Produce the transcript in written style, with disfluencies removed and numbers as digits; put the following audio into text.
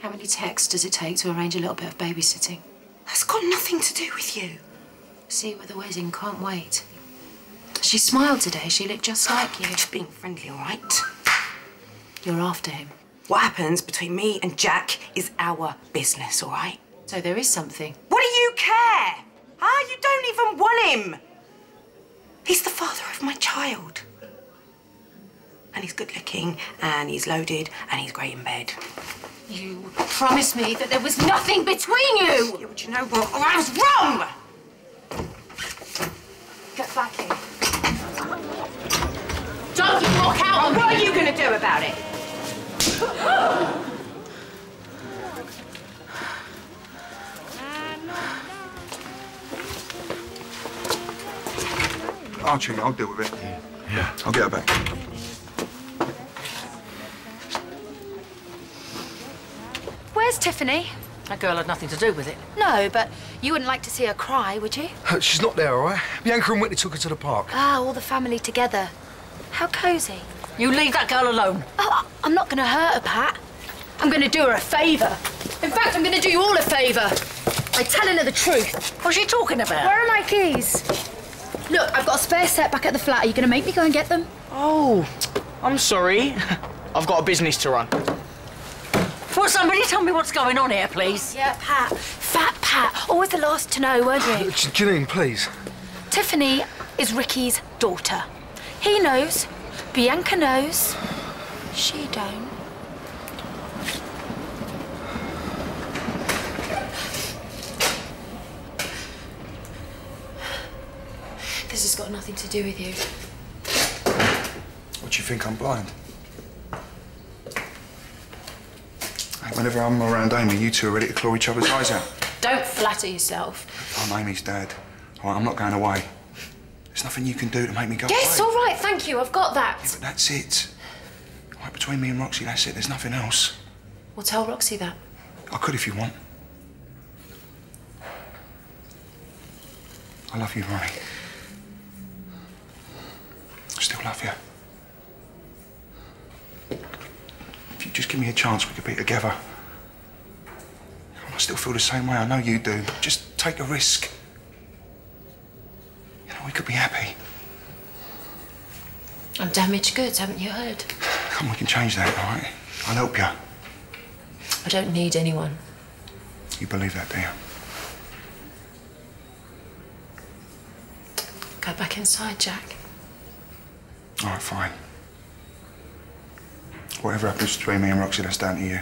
How many texts does it take to arrange a little bit of babysitting? That's got nothing to do with you. See you at the wedding, can't wait. She smiled today, she looked just like you. Just being friendly, all right? You're after him. What happens between me and Jack is our business, all right? So there is something. What do you care? Huh? You don't even want him. He's the father of my child. And he's good looking, and he's loaded, and he's great in bed. You promised me that there was nothing between you! Yeah, but you know what? I was wrong! Get back here. Don't you walk out on me! What are you going to do about it? Archie, I'll deal with it. Yeah. I'll get her back. Where's Tiffany? That girl had nothing to do with it. No, but you wouldn't like to see her cry, would you? She's not there, all right? Bianca and Whitney took her to the park. Ah, all the family together. How cosy. You leave that girl alone. Oh, I'm not going to hurt her, Pat. I'm going to do her a favour. In fact, I'm going to do you all a favour by telling her the truth. What's she talking about? Where are my keys? Look, I've got a spare set back at the flat. Are you going to make me go and get them? Oh, I'm sorry. I've got a business to run. Well, somebody tell me what's going on here, please. Yeah, Pat. Fat Pat. Always the last to know, weren't you? Janine, please. Tiffany is Ricky's daughter. He knows. Bianca knows. She don't. This has got nothing to do with you. What, do you think I'm blind? Whenever I'm around Amy, you two are ready to claw each other's eyes out. Don't flatter yourself. I'm Amy's dad. All right, I'm not going away. There's nothing you can do to make me go away. Yes, all right, thank you, I've got that. Yeah, but that's it. Right, between me and Roxy, that's it. There's nothing else. Well, tell Roxy that. I could if you want. I love you, Ronnie. Still love you. If you just give me a chance, we could be together. I still feel the same way, I know you do. Just take a risk. You know, we could be happy. I'm damaged goods, haven't you heard? Come on, we can change that, all right? I'll help you. I don't need anyone. You believe that, do you? Go back inside, Jack. All right, fine. Whatever happens between me and Roxy, that's down to you.